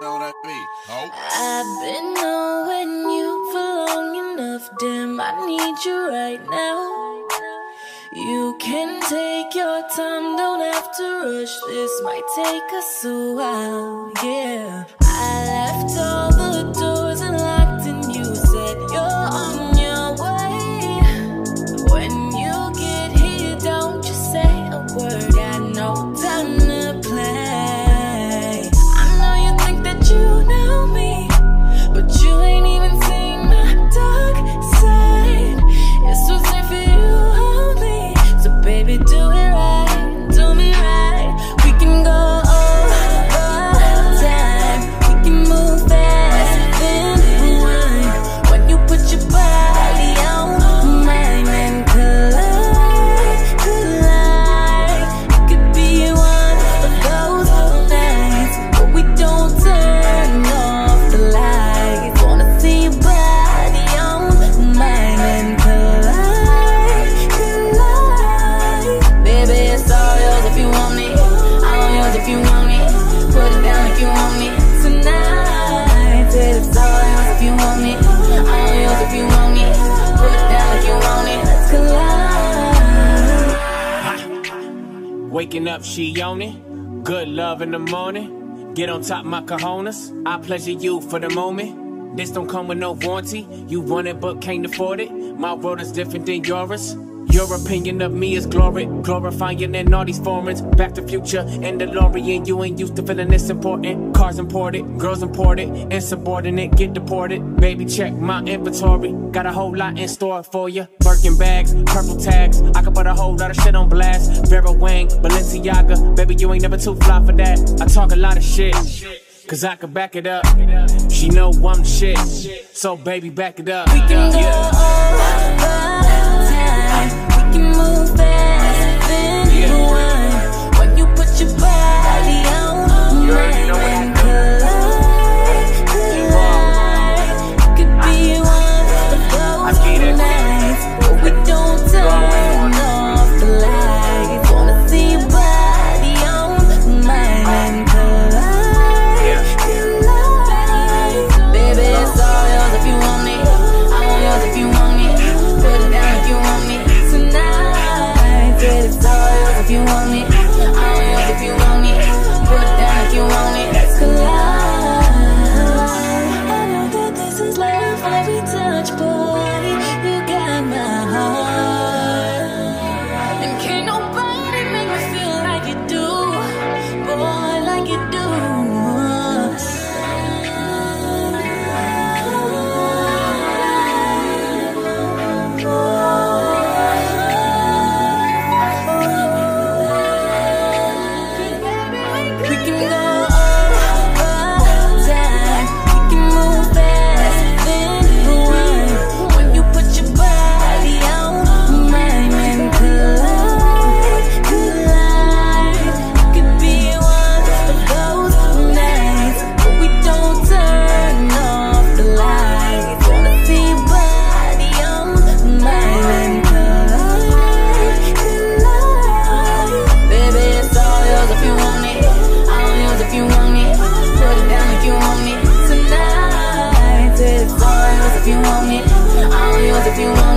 know that be, ho. I've been knowing you for long enough, damn, I need you right now. You can take your time, don't have to rush, this might take us a while, yeah. I left all the doors unlocked and you said you're on your way. When you get here, don't you say a word, got no time to play. I know you think that you know me, but you ain't even seen my dark side. It's so safe for you only, so baby do it right, do me right. We can go waking up, she on it. Good love in the morning. Get on top my cojones. I pleasure you for the moment. This don't come with no warranty. You want it but can't afford it. My world is different than yours. Your opinion of me is glory, glorifying in all these foreigns. Back to Future and DeLorean. You ain't used to feeling this important. Cars imported, girls imported, insubordinate, get deported. Baby, check my inventory, got a whole lot in store for you. Birkin bags, purple tags, I could put a whole lot of shit on blast. Vera Wang, Balenciaga, baby, you ain't never too fly for that. I talk a lot of shit, cause I could back it up. She know I'm shit, so baby, back it up. We can go. If you want me, I'll use if you want me.